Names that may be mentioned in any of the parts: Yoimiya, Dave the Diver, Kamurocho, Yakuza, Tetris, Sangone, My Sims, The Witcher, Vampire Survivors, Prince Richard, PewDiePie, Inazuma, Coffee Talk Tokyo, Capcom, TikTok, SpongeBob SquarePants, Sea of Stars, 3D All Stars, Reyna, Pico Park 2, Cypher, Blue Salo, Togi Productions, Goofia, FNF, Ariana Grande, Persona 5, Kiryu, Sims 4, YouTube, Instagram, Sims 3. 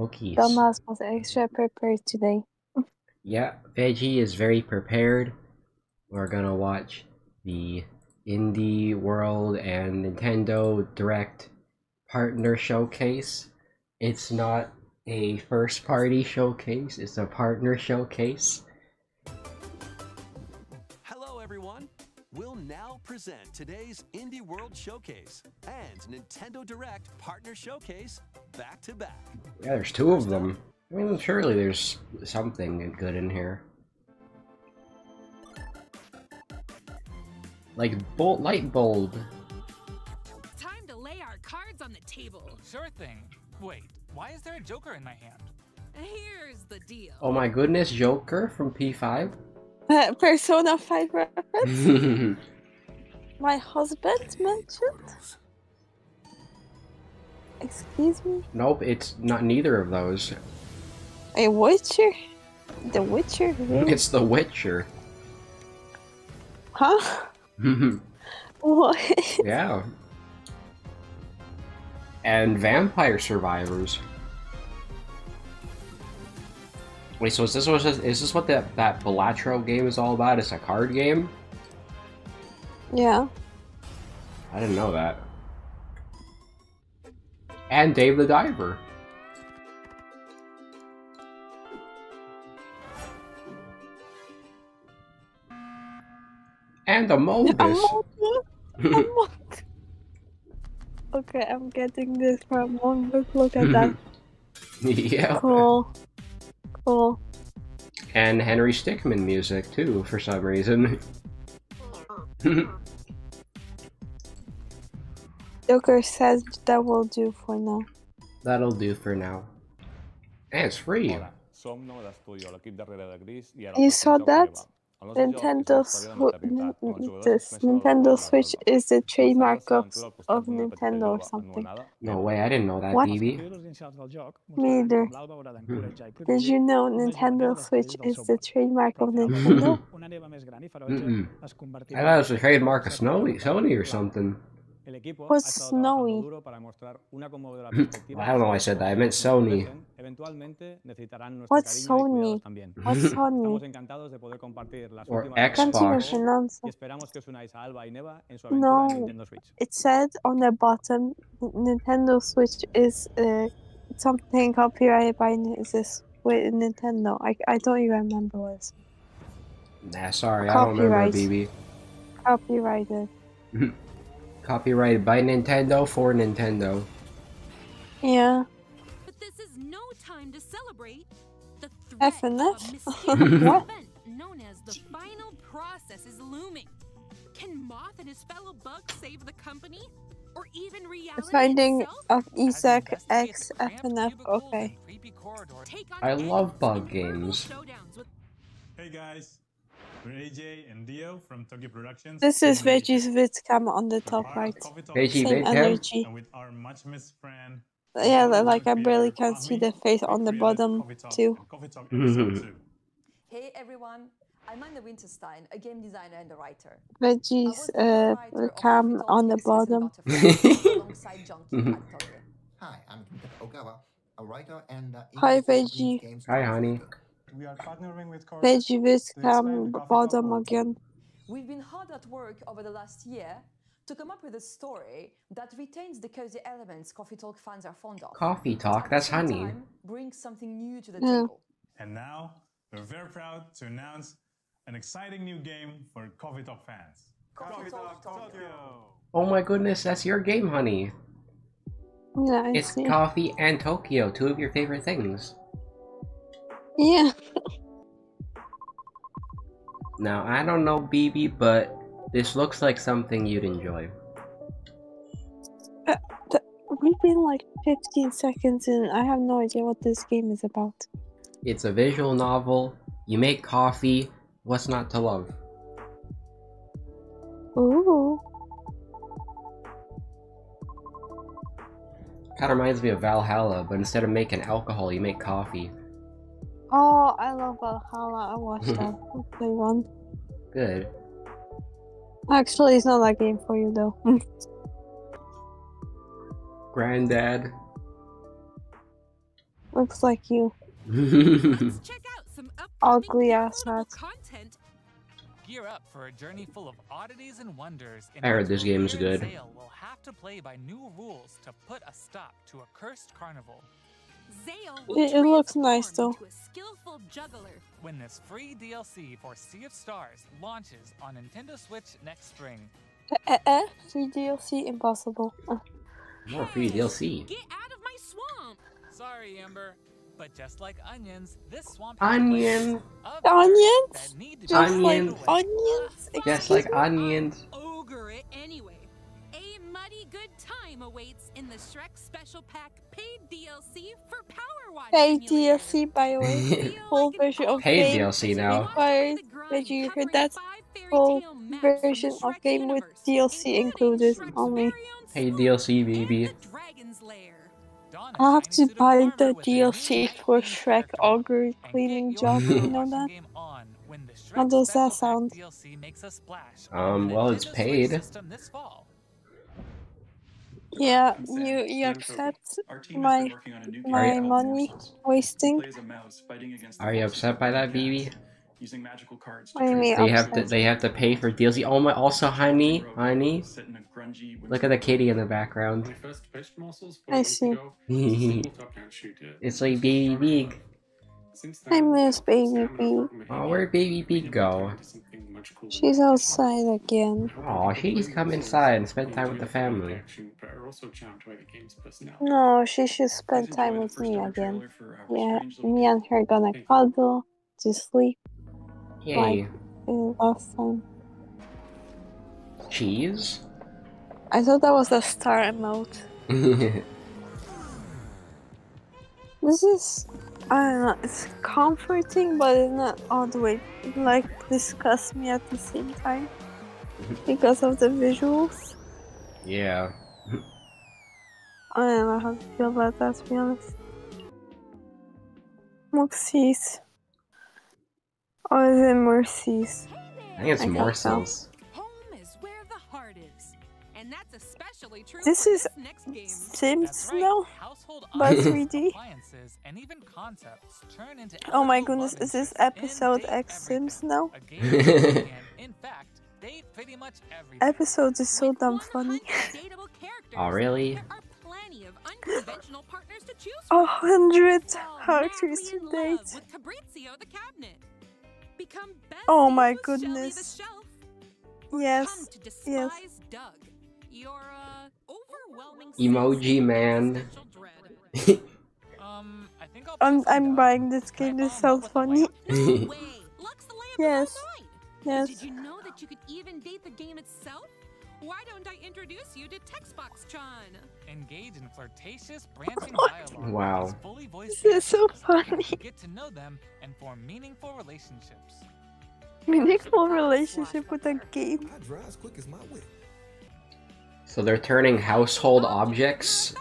Okies. Belmas was extra prepared today. Yeah, Veggie is very prepared. We're gonna watch the Indie World and Nintendo Direct Partner Showcase. It's not a first party showcase, it's a partner showcase. Hello everyone, we'll now present today's Indie World Showcase and Nintendo Direct Partner Showcase back to back. Yeah, there's two of them. I mean, surely there's something good in here. Like light bulb. Time to lay our cards on the table. Sure thing. Wait, why is there a joker in my hand? Here's the deal. Oh my goodness, Joker from P5. Persona 5 reference. My husband mentioned. Excuse me. Nope, it's not neither of those. A Witcher. The Witcher. Really? It's The Witcher. Huh? What? Yeah. And Vampire Survivors. Wait, so is this what that Balatro game is all about? It's a card game? Yeah. I didn't know that. And Dave the Diver. And Amoldus. Okay, I'm getting this from Amoldus. Look at that. Yeah. Cool. Cool. And Henry Stickmin music too, for some reason. Joker says that will do for now. That'll do for now. And it's free. You saw that? Nintendo Switch is the trademark of Nintendo or something. No way, I didn't know that, BB. Me either. Did you know Nintendo Switch is the trademark of Nintendo? I thought it was a trademark of Sony or something. What's snowy? I don't know why I said that, I meant Sony. What's Sony? What's Sony? Or Xbox. No, it said on the bottom, Nintendo Switch is something copyrighted by Nintendo. I don't even remember what it was. Nah, sorry, I don't remember, BB. Copyrighted. Copyrighted by Nintendo for Nintendo. Yeah. But this is no time to celebrate the FNF. What? Known as the final process is looming. Can Moth and his fellow bugs save the company, or even reality? The Binding of Isaac X FNF. Okay. I love bug games. Hey guys. We're AJ and Dio from Togi Productions. This is Veggie's Vizcam on the top right. Veggie Vizcam? And with our much missed friend. Yeah, like I barely can see the face on the bottom too. Hey everyone, I'm Amanda Winterstein, a game designer and a writer. Veggie's cam on the bottom. Hi, I'm Ogawa, a writer and hi Veggie. Hi honey. We are partnering with Veggie bottom again. We've been hard at work over the last year to come up with a story that retains the cozy elements Coffee Talk fans are fond of. Coffee Talk, that's honey. Brings something new to the table. And now we're very proud to announce an exciting new game for Coffee Talk fans. Coffee Talk Tokyo. Oh my goodness, that's your game, honey. Yeah, it's Coffee and Tokyo, two of your favorite things. Yeah. Now, I don't know, BB, but this looks like something you'd enjoy. We've been like 15 seconds in, I have no idea what this game is about. It's a visual novel. You make coffee. What's not to love? Ooh. Kind of reminds me of Valhalla, but instead of making alcohol, you make coffee. Oh, I love Valhalla. I watched that. Play one. Good. Actually, it's not that game for you though. Granddad. looks like you. Ugly ass hats. Gear up for a journey full of oddities and wonders. I heard this game is good. We'll have to play by new rules to put a stop to a cursed carnival. It looks nice though. When this free DLC for Sea of Stars launches on Nintendo Switch next spring. Free DLC impossible. More free DLC. Get out of my swamp. Sorry, Amber, but just like onions, this swamp onions. Ogre it anyway. Mighty good time awaits in the Shrek special pack paid DLC for Power Watch. Paid DLC, by the way. Full version of paid DLC now. Did you hear that? Full version of game with DLC included only. Paid DLC, baby. I have to buy the DLC for Shrek Ogre cleaning job. You know that? How does that sound? Well, it's paid. Yeah, you accept my money wasting? Are you upset by that, BB? They have to pay for DLC. Oh my! Also, honey, look at the kitty in the background. I see. It's like Baby Big. I miss Baby Big. Oh, where'd Baby Big go? She's outside again. Oh, she's come inside and spend time with the family. No, she should spend time with me again. Yeah, me and her gonna cuddle to sleep. Yay. Last time. Cheese? I thought that was a star emote. This is... I don't know, it's comforting, but it's not all the way, like, disgusts me at the same time. Because of the visuals. Yeah. I don't know how to feel about that, to be honest. Moxies. Or is it Mercies? I think it's Mercies. This is Sims now, by 3D. Oh my goodness, is this episode X Sims now? Episode is so damn funny. Oh really? 100 characters to date. Oh my goodness. Yes, yes. Emoji man. I'm buying this game. This sounds funny. Yes. Yes. Did you know that you could even date the game itself? Why don't I introduce you to Textbox-chan? Engage in flirtatious branching dialogue. Wow. This is so funny. Get to know them and form meaningful relationships. Meaningful relationship with a game. So they're turning household objects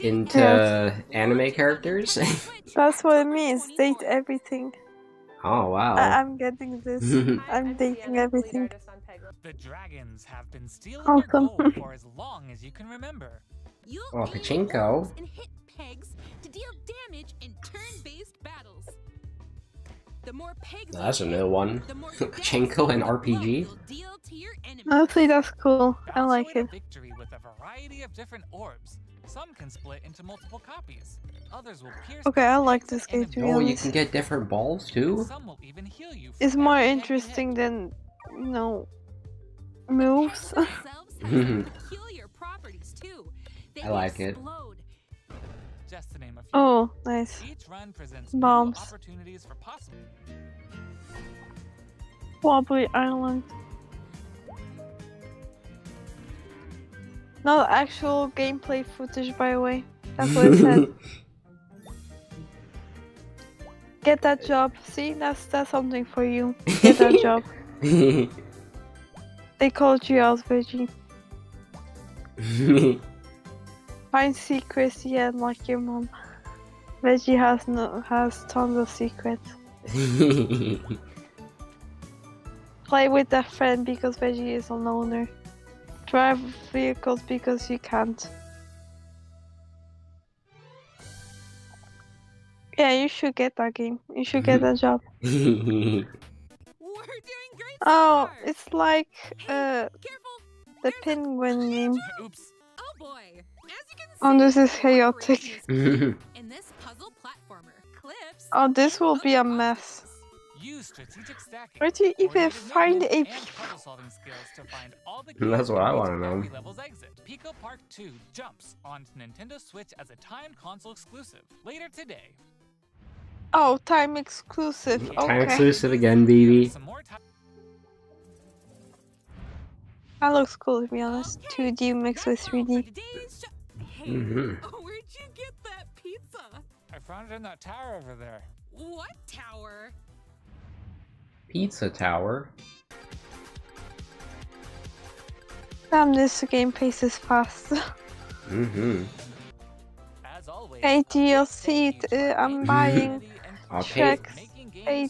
into anime characters? That's what it means, date everything. Oh wow. I'm getting this. I'm dating everything. The dragons have been stealing your gold for as long as you can remember. Oh, Pachinko. And hit pegs to deal damage in turn-based battles. That's a new one. Pachinko and RPG. Honestly, that's cool. I like it. Victory with a variety of different orbs. Some can split into multiple copies. Others will pierce. Okay, I like this game too. Oh, you can get different balls too. Some will even heal you. It's more interesting than, you know, moves. I like it. Just to name a few. Oh, nice. Each run presents bombs. Opportunities for possible Wobbly Island. No actual gameplay footage, by the way. That's what it said. Get that job. See, that's something for you. Get that job. They called you out, Veggie. Find secrets, yeah, like your mom. Veggie has tons of secrets. Play with a friend because Veggie is a loner. Drive vehicles because you can't. Yeah, you should get that game. You should get that job. Oh, it's like the penguin game. Oops. Oh boy. Oh, this is chaotic. Oh, this will be a mess. Where do you even find a people? That's what I want to know. Pico Park 2 jumps on Nintendo Switch as a timed console exclusive later today. Oh, time exclusive. Okay. Time exclusive again, baby. That looks cool, to be honest. 2D mixed with 3D. Hey, where'd you get that pizza? I found it in that tower over there. What tower? Pizza tower. Damn, this game paces fast. Hey DLC, I'm buying Shrek's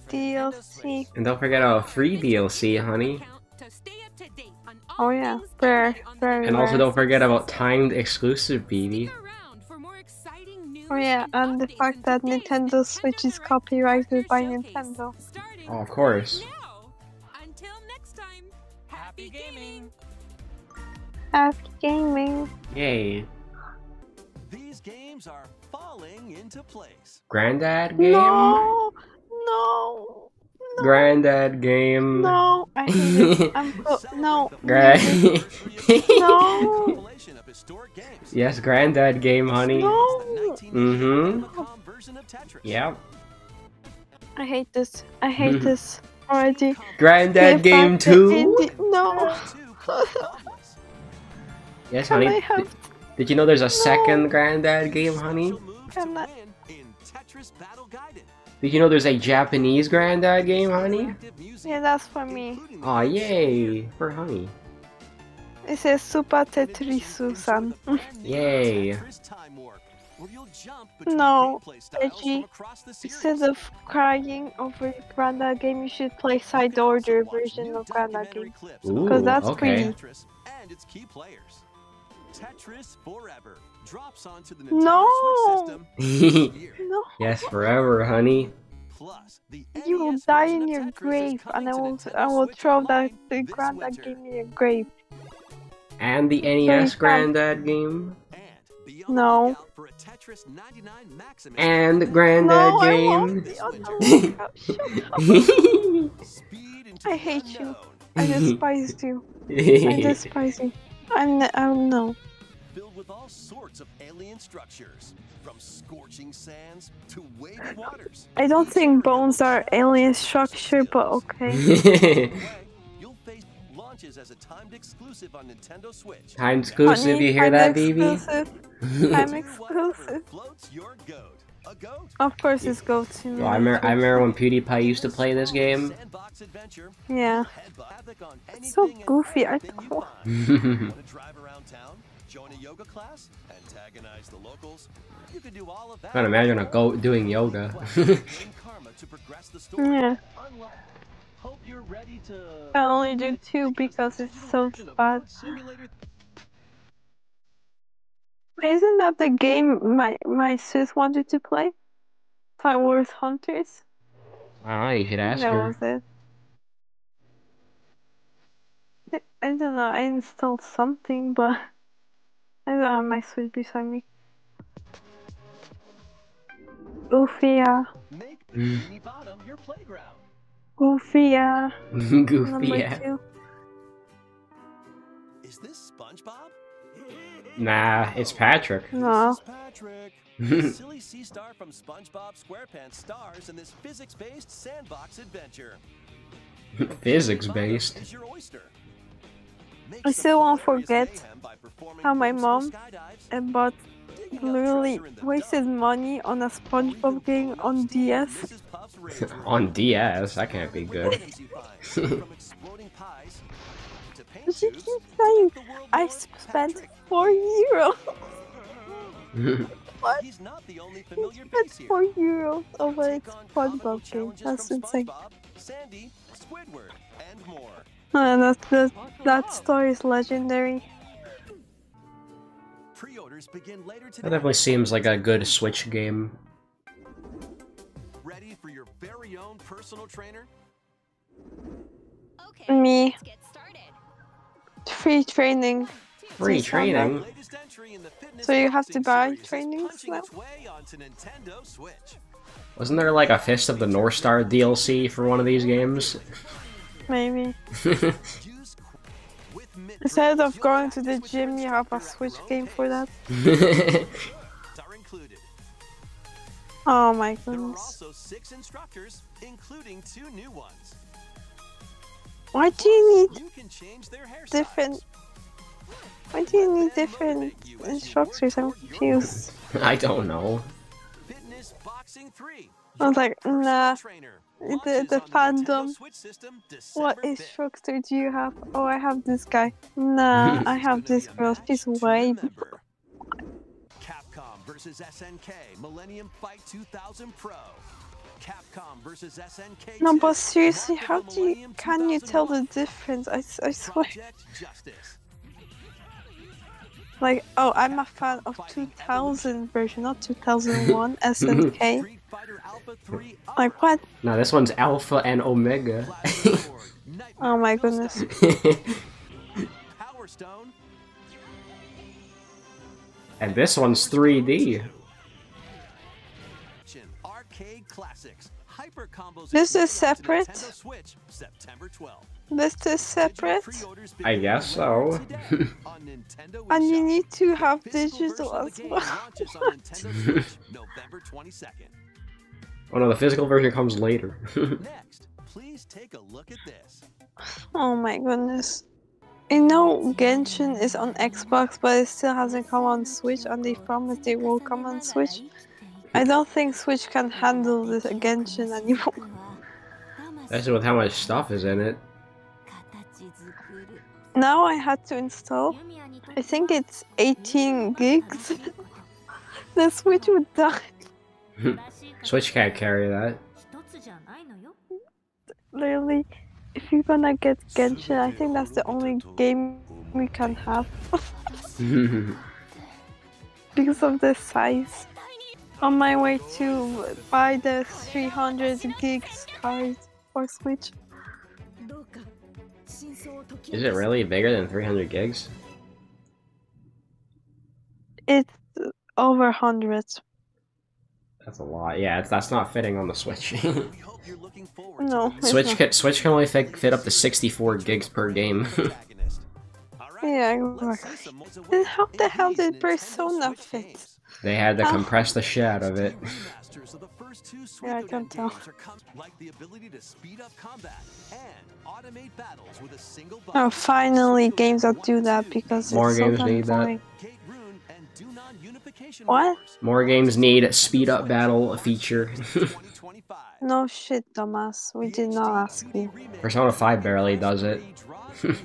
DLC. And don't forget a free DLC, honey. Oh yeah, rare. And also don't forget about timed exclusive, baby. Oh yeah, and the fact that Nintendo Switch is copyrighted by Nintendo. Oh, of course. Until next time, happy gaming. Happy gaming. Yay. These games are falling into place. Granddad game? No. No. No. Granddad game. No. I hate it. I'm no. No. Yes, Granddad game, honey. No. Yeah. I hate this. I hate this already. Granddad game 2? No. Yes, honey. Did you know there's a second Granddad game, honey? Did you know there's a Japanese Granddad game, honey? Yeah, that's for me. Aw, yay. For honey. It says Super Tetrisu-san. Yay. No, Reggie, instead of crying over Granddad game, you should play side order version of Granddad game. Because that's pretty. No! No! Yes, forever, honey. You will die in your grave, and I will throw that Granddad game in your grave. And the NES Granddad game? No. And Granddad game. I hate you. I despise you. I despise you. I'm no. Filled with all sorts of alien structures, from scorching sands to waving waters. I don't think bones are alien structure, but okay. As a timed exclusive on Nintendo Switch. Timed exclusive, honey, you hear that, exclusive, baby? Time exclusive. Of course, it's goat. Well, I remember when PewDiePie used to play this game. Yeah. It's so goofy. I thought. I can't imagine a goat doing yoga. Yeah. Hope you're ready to... I only do 2 because it's so bad. Isn't that the game my sis wanted to play? Fireworks Hunters? I don't know, you should ask her. That was it. I don't know, I installed something, but... I don't have my Switch beside me. Goofia. Make the teeny bottom your playground. Goofia. Goofia. Is this SpongeBob? Nah, it's Patrick. No. Silly sea star from SpongeBob SquarePants stars in this physics-based sandbox adventure. Physics-based. I still won't forget how my mom bought literally wasted money on a SpongeBob game on DS. On DS? That can't be good. She keeps saying, I spent €4. What? He spent €4 over a SpongeBob game. That's insane. That story is legendary. That definitely seems like a good Switch game. for your very own personal trainer? Okay, me. Let's get started. Free training. Free training? So you have to buy trainings now? Wasn't there like a Fist of the North Star DLC for one of these games? Maybe. Instead of going to the gym, you have a Switch game for that. Oh my goodness. There are also 6 instructors, including 2 new ones. Why do you need different... Why do you need different instructors? I'm confused. I don't know. I was like, nah, the fandom, what instructor do you have? Oh, I have this guy. Nah, I have this girl, she's way... Capcom versus SNK, Millennium Fight 2000 Pro. Capcom versus SNK. No, but seriously, how do you, can you tell the difference? I swear. Like, oh, I'm a fan of 2000 version, not 2001 SNK. Like, what? No, this one's Alpha and Omega. Oh my goodness. And this one's 3D. This is separate? This is separate? I guess so. And you need to have digital as well. Oh no, the physical version comes later. Next, please take a look at this. Oh my goodness. I know Genshin is on Xbox, but it still hasn't come on Switch, and they promised they will come on Switch. I don't think Switch can handle this Genshin anymore. That's with how much stuff is in it. Now I had to install, I think it's 18 gigs. The Switch would die. Switch can't carry that. Literally, if you're gonna get Genshin, I think that's the only game we can have. Because of the size. On my way to buy the 300 gigs card for Switch. Is it really bigger than 300 gigs? It's over 100. That's a lot. Yeah, that's not fitting on the Switch. No. Switch can only fit up to 64 gigs per game. Yeah, exactly. Then how the hell did Persona fit? They had to compress the shit out of it. Yeah, I can tell. Oh, finally games that do that, because more games need that. What? More games need speed up battle feature. No shit, dumbass. We did not ask you. Persona 5 barely does it. What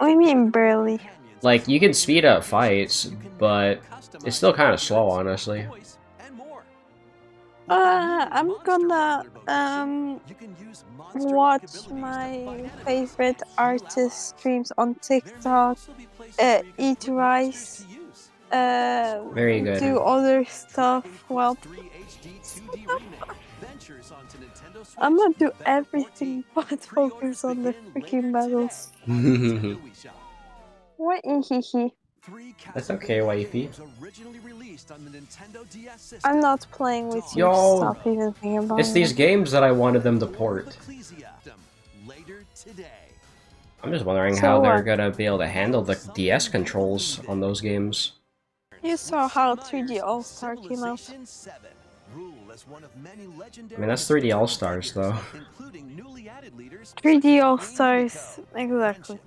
do you mean barely? Like, you can speed up fights, but it's still kind of slow, honestly. I'm gonna watch my favorite artist streams on TikTok, eat rice, very good. Do other stuff. Well, I'm gonna do everything but focus on the freaking battles. What? That's okay, wifey. I'm not playing with you. Yo, stop even thinking about it. It's these games that I wanted them to port. I'm just wondering how they're gonna be able to handle the DS controls on those games. You saw how 3D All Star came out. I mean, that's 3D All Stars, though. 3D All Stars, exactly.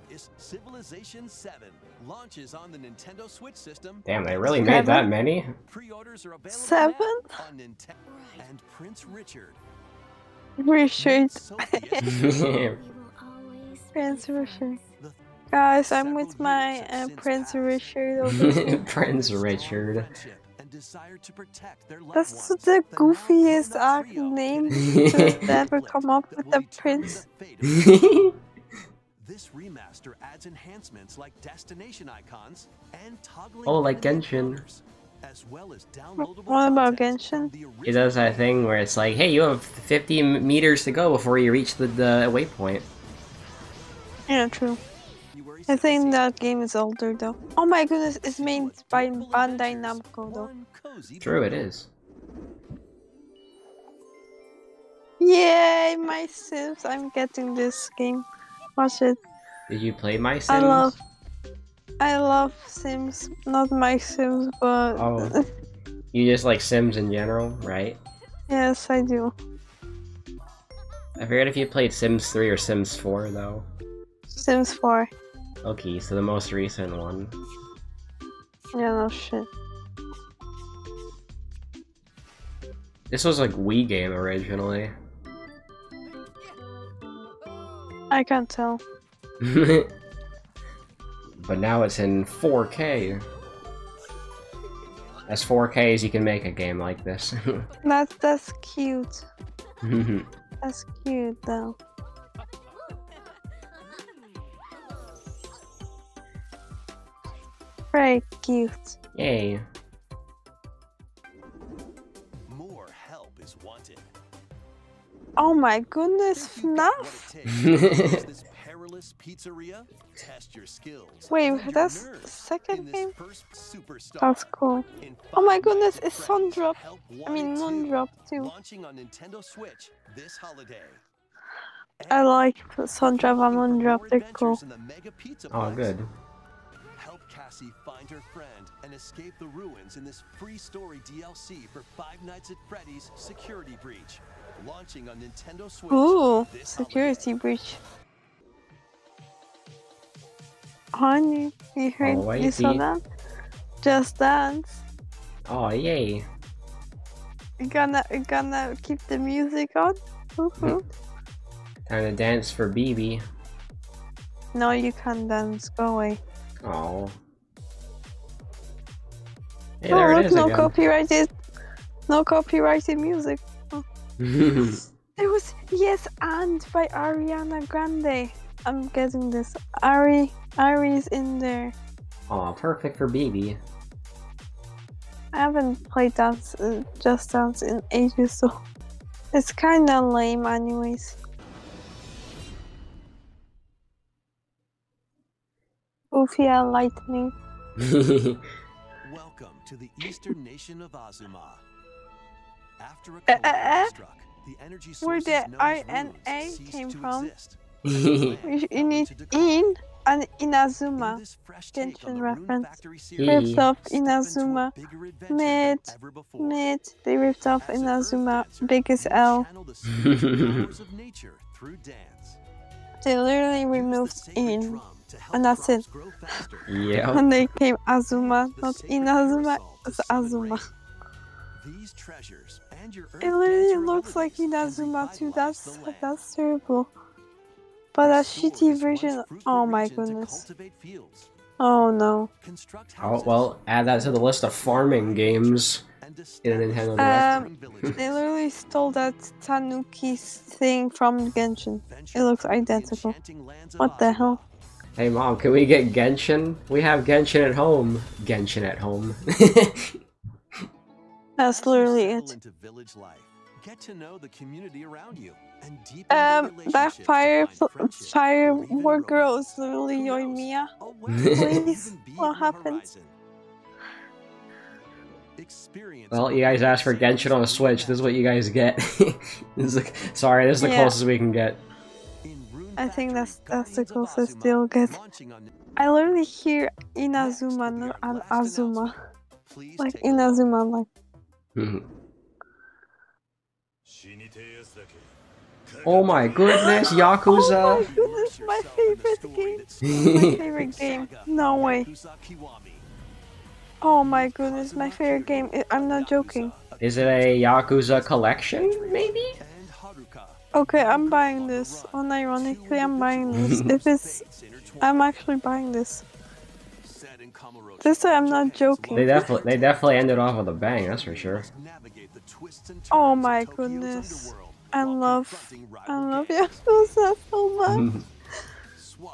Damn, they really made that many? 7? And Prince Richard. Prince Richard. Guys, I'm with my Prince Richard over here. Prince Richard. That's the goofiest name to ever come up with, a prince. This remaster adds enhancements like destination icons and toggling. Oh, like Genshin. as well as downloadable. What about Genshin? It does that thing where it's like, hey, you have 50 meters to go before you reach the waypoint. Yeah, true. I think that game is older though. Oh my goodness, it's made by Bandai Namco though. True, it is. Yay, My Sims! I'm getting this game. Watch it. Did you play My Sims? I love Sims. Not My Sims, but... Oh. You just like Sims in general, right? Yes, I do. I forget if you played Sims 3 or Sims 4, though. Sims 4. Okay, so the most recent one. Yeah, no shit. This was like Wii game originally. I can't tell. But now it's in 4K. As 4K as you can make a game like this. That's cute. That's cute though. Very cute. Yay. More help is wanted. Oh my goodness, FNF? Pizzeria, test your skills. Wait, that's the second game? That's cool. Oh my goodness, it's Sundrop. I mean, Moondrop too. Launching on Nintendo Switch this holiday. I like Sundrop and Moondrop, they're cool. Oh, good. Help Cassie find her friend and escape the ruins in this free story DLC for Five Nights at Freddy's Security Breach. Launching on Nintendo Switch. Ooh, Security Breach. Honey, you heard, you saw that? Just Dance. Oh yay! Gonna keep the music on. Time to dance for BB. No, you can't dance. Go away. Oh. Hey, there it is again. No copyrighted music. Oh. There was Yes and by Ariana Grande. I'm getting this. Ari's in there. Aw, perfect for BB. I haven't played Just Dance in ages, so it's kinda lame anyways. Goofia lightning. Welcome to the eastern nation of Azuma. After a struck, the energy source where the RNA came from. You need in and Inazuma. Genshin reference. Ripped off Inazuma. They ripped off Inazuma. Biggest L. They literally removed in. And that's it. Yeah. And they came Azuma, not Inazuma, it's Azuma. It literally looks like Inazuma too. That's terrible. But a shitty version. Oh my goodness. Oh no. Oh well, add that to the list of farming games in a Nintendo Direct. They literally stole that Tanuki thing from Genshin. It looks identical. What the hell? Hey mom, can we get Genshin? We have Genshin at home. Genshin at home. That's literally it. Get to know the community around you and deepen that firework girl is literally Yoimiya. Please, what happened? Well, you guys asked for Genshin on a Switch. This is what you guys get. Sorry, this is the closest we can get. I think that's the closest they'll get. I literally hear Inazuma and Azuma. Like Inazuma, like. Oh my goodness, Yakuza! Oh my goodness, my favorite game! My favorite game. No way. Oh my goodness, my favorite game. I'm not joking. Is it a Yakuza collection, maybe? Okay, I'm buying this. Unironically, I'm buying this. I'm actually buying this. This time I'm not joking. They definitely ended off with a bang, that's for sure. Oh my goodness. I love Yakuza so much.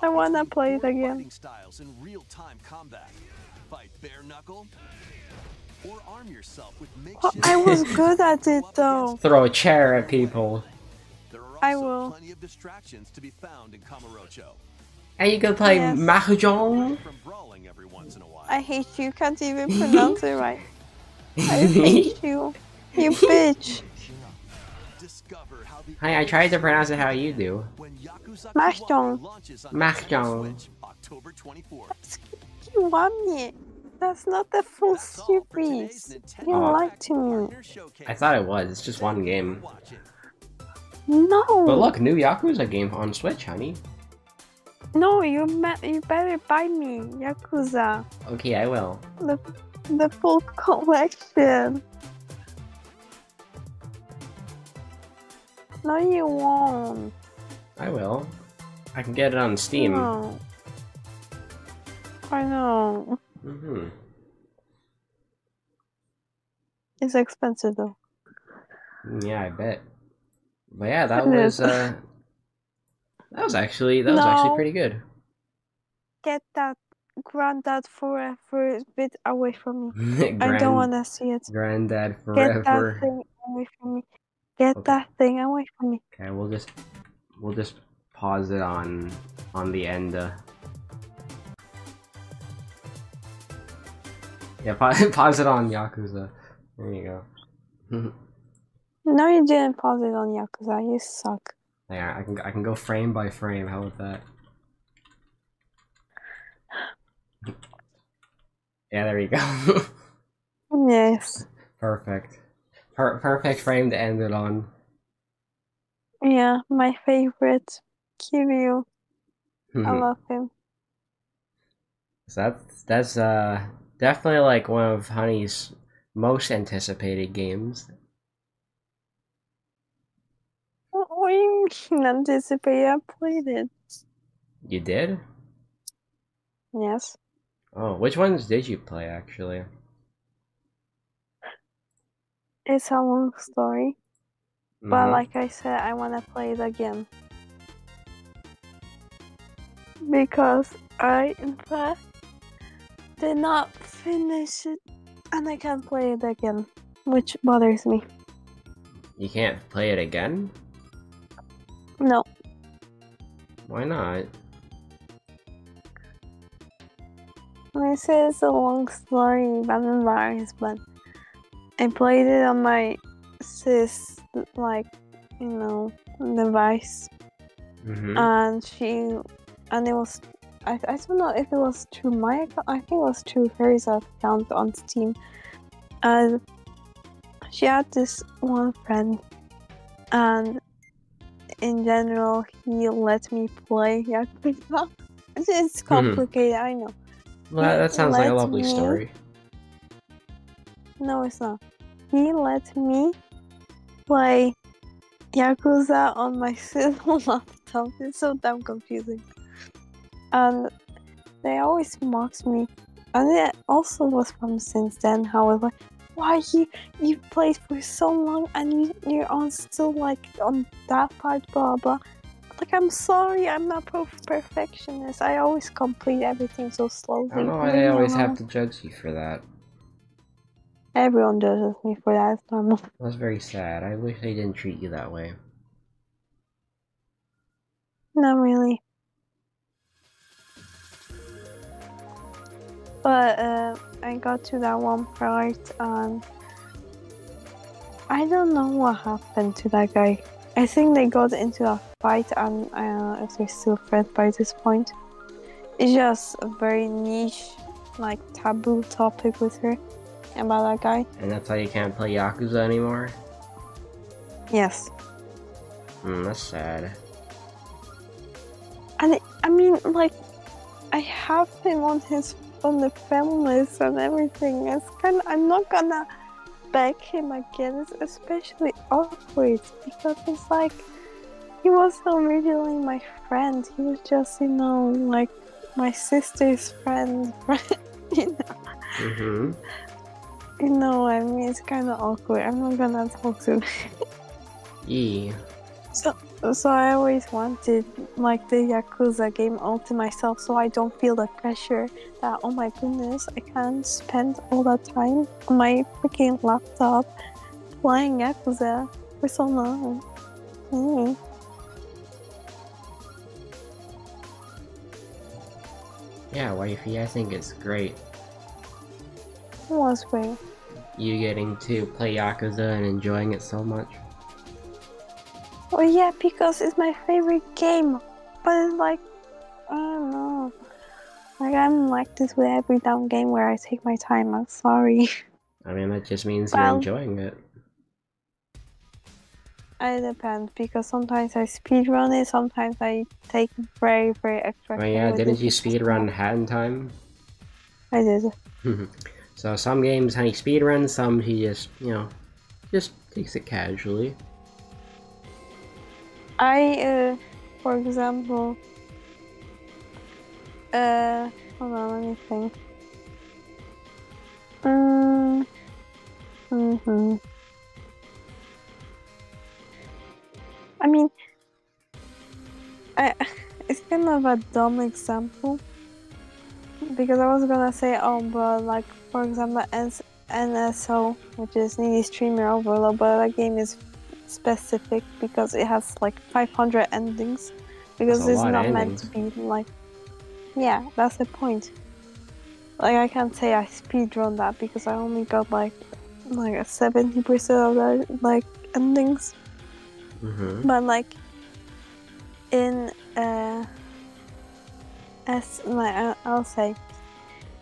I wanna play it again. Well, I was good at it though. Throw a chair at people. I will. Plenty of distractions to be found in Kamurocho. Are you gonna play Mahjong? I hate you. Can't even pronounce it right. I hate you. You bitch. Hey, I tried to pronounce it how you do. Mahjong. Mahjong. You want it. That's not the full series. You lied to me. I thought it was. It's just one game. No. But look, new Yakuza game on Switch, honey. No, you better buy me Yakuza. Okay, I will. The full collection. No, you won't. I will. I can get it on Steam. No. I know. Mm-hmm. It's expensive though. Yeah, I bet. But yeah, that was actually pretty good. Get that Granddad Forever bit away from me. I don't want to see it. Granddad Forever. Get that thing away from me. Get that thing away from me. Okay, we'll just pause it on the end. Yeah, pause it on Yakuza. There you go. No, you didn't pause it on Yakuza. You suck. Yeah, I can go frame by frame. How about that? Yeah, there you go. Yes. Perfect. Perfect frame to end it on. Yeah, my favorite, Kiryu. I love him. So that's definitely like one of Honey's most anticipated games. What do you mean anticipated? I played it. You did? Yes. Oh, which ones did you play actually? It's a long story, but like I said, I want to play it again because I in fact did not finish it, and I can't play it again, which bothers me. You can't play it again? No. Why not? I said it's a long story, but I played it on my sis, like, you know, device, and it was, I don't know if it was through my account, I think it was through her account on Steam, and she had this one friend, and in general, he let me play Yakuza. It's complicated, I know. Well, that sounds like a lovely story. No, it's not. He let me play Yakuza on my single laptop. It's so damn confusing. And they always mocked me. And it also was from since then how I was like, why you played for so long and you're on still like on that part, blah blah. Like, I'm sorry, I'm not perfectionist. I always complete everything so slowly. I don't know why they always have to judge you for that. Everyone judges me for that, it's normal. That's very sad. I wish they didn't treat you that way. Not really. But, I got to that one part, and I don't know what happened to that guy. I think they got into a fight, and I don't know if they're still friends by this point. It's just a very niche, like, taboo topic with her. About that guy. And that's why you can't play Yakuza anymore? Yes. That's sad. And I mean, like, I have him on the friend list and everything. It's kind of, I'm not gonna beg him again. It's especially awkward because it's like, he wasn't originally my friend. He was just, you know, like, my sister's friend, you know? You know, I mean, it's kind of awkward. I'm not gonna talk to him. Yeah. So I always wanted like the Yakuza game all to myself, so I don't feel the pressure that, oh my goodness, I can't spend all that time on my freaking laptop playing Yakuza for so long. Yeah, wifey, I think it's great. It was great. You getting to play Yakuza and enjoying it so much. Oh yeah, because it's my favorite game. But it's like, I don't know. Like, I'm like this with every damn game where I take my time. I'm sorry. I mean, that just means but you're enjoying it. It depends, because sometimes I speedrun it, sometimes I take very extra time. Oh yeah, didn't you speedrun Hand Time? I did. So some games he speedruns, some he just, you know, just takes it casually. I, for example, hold on, let me think. I mean, it's kind of a dumb example, because I was gonna say, oh, but like, for example, NSO, which is Indie Streamer Overload, but that game is specific because it has like 500 endings, because it's not meant to be like, yeah, that's the point. Like, I can't say I speedrun that because I only got like a 70% of the like endings. But like in as like I'll say,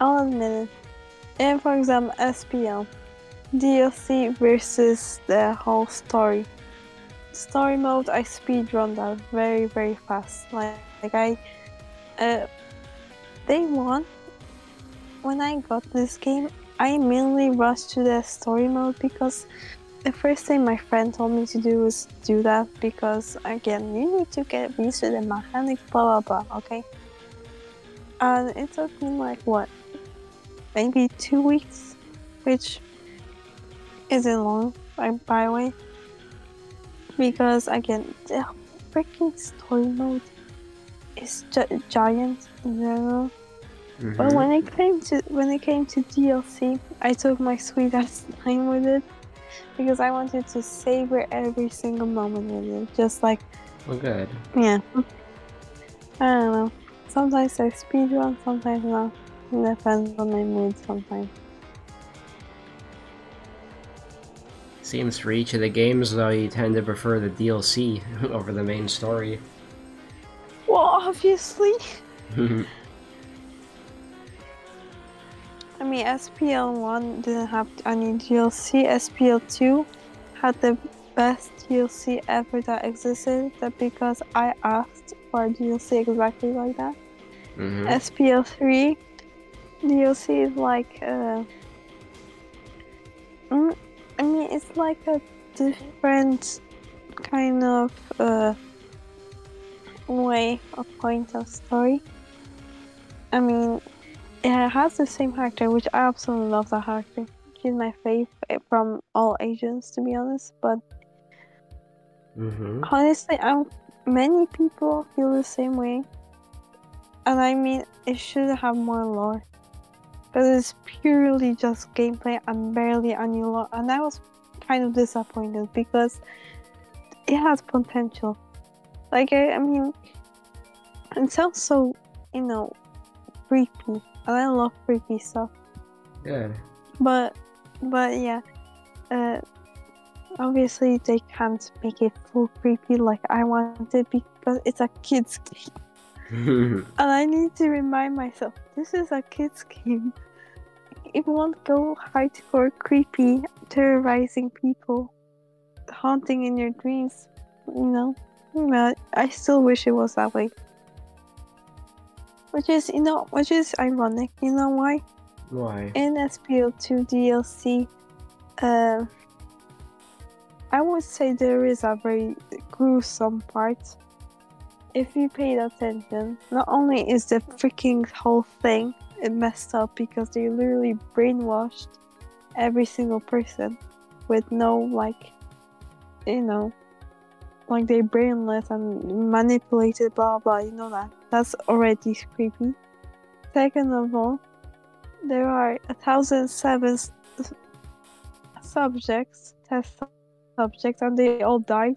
I'll admit it. In, for example, SPL DLC versus the whole story mode, I speedrun that very fast. Like I day one when I got this game, I mainly rushed to the story mode because the first thing my friend told me to do was do that, because again, you need to get used to the mechanic, blah blah blah, okay? And it took me like, what, maybe 2 weeks, which isn't long, like, by the way, because again, the freaking story mode is giant in general. But when it came to DLC, I took my sweet ass time with it, because I wanted to savor every single moment with it, just like... Well, good. Yeah. I don't know. Sometimes I speedrun, sometimes not. It depends on my mood sometimes. Seems for each of the games, though, you tend to prefer the DLC over the main story. Well, obviously! I mean, SPL 1 didn't have any DLC, SPL 2 had the best DLC ever that existed, that because I asked for DLC exactly like that. SPL 3, DLC is like, I mean, it's like a different kind of way of point of story. I mean, yeah, it has the same character, which I absolutely love that character. She's my favorite from all Asians, to be honest, but honestly, many people feel the same way. And I mean, it should have more lore, but it's purely just gameplay and barely any lore, and I was kind of disappointed because it has potential. Like, I mean, it sounds so, you know, creepy. And I love freaky stuff. Good. But yeah, obviously they can't make it full creepy like I wanted, because it's a kid's game. And I need to remind myself, this is a kid's game. It won't go hardcore creepy, terrorizing people, haunting in your dreams, you know? But I still wish it was that way. Which is ironic, you know why? Why? In SPL2 DLC, I would say there is a very gruesome part. If you paid attention, not only is the freaking whole thing messed up because they literally brainwashed every single person with no, like, you know, like they're brainless and manipulated, blah blah, you know that. That's already creepy. Second of all, there are 1,007 subjects, test subjects, and they all died.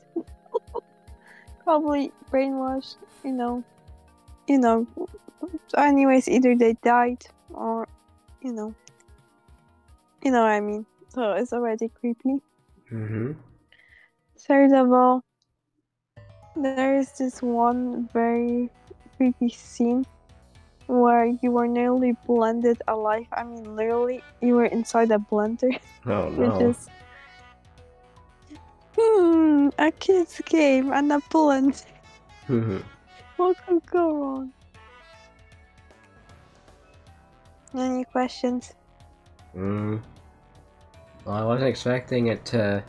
Probably brainwashed, you know. Anyways, either they died or, you know what I mean. So it's already creepy. Mm-hmm. Third of all, there is this one very creepy scene where you were nearly blended alive. I mean, literally, you were inside a blender. Oh no. Which is a kid's game and a blender. What could go wrong? Any questions? Well, I wasn't expecting it to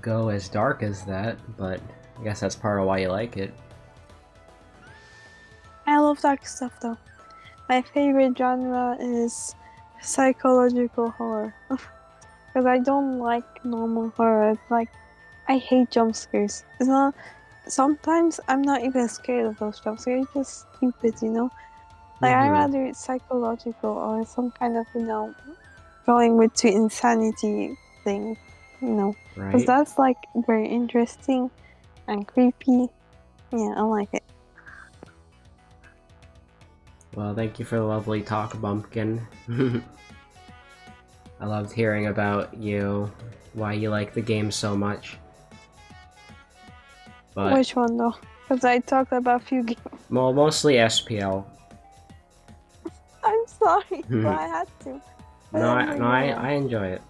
go as dark as that, but I guess that's part of why you like it. I love dark stuff though. My favorite genre is psychological horror. Because I don't like normal horror. It's like, I hate jump scares. It's not, sometimes I'm not even scared of those jump scares, it's just stupid, you know? Like, I'd rather it's psychological or some kind of, going with to insanity thing, Right. Because that's like very interesting and creepy. Yeah, I like it. Well, thank you for the lovely talk, Bumpkin. I loved hearing about you, why you like the game so much. But... which one though? Because I talked about a few games. Well, mostly SPL. I'm sorry, but I had to. No, I enjoy it.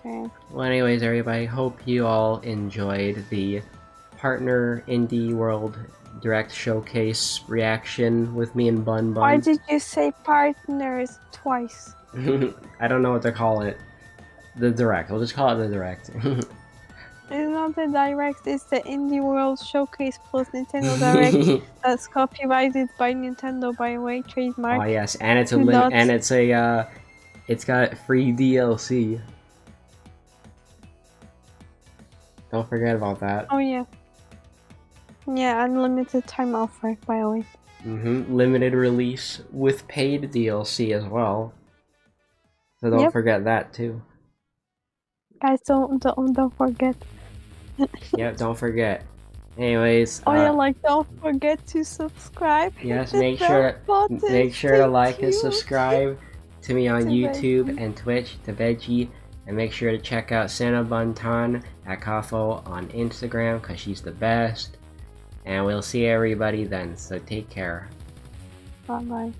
Okay. Well, anyways, everybody, hope you all enjoyed the partner Indie World Direct Showcase reaction with me and Bun Bun. Why did you say partners twice? I don't know what to call it. The Direct. We'll just call it the Direct. It's not the Direct, it's the Indie World Showcase plus Nintendo Direct. That's copyrighted by Nintendo, by the way, trademark. Oh yes, and it's a it's got free DLC. Don't forget about that. Oh yeah. Yeah, unlimited time offer, by the way. Mm-hmm, limited release with paid DLC as well. So don't forget that too. Guys, don't forget. Yep, don't forget. Anyways. Oh yeah, like don't forget to subscribe. Yes, make sure to like and subscribe to me on YouTube and Twitch to Veggie, and make sure to check out Cinnabuntan at Kafo on Instagram because she's the best. And we'll see everybody then. So take care. Bye bye.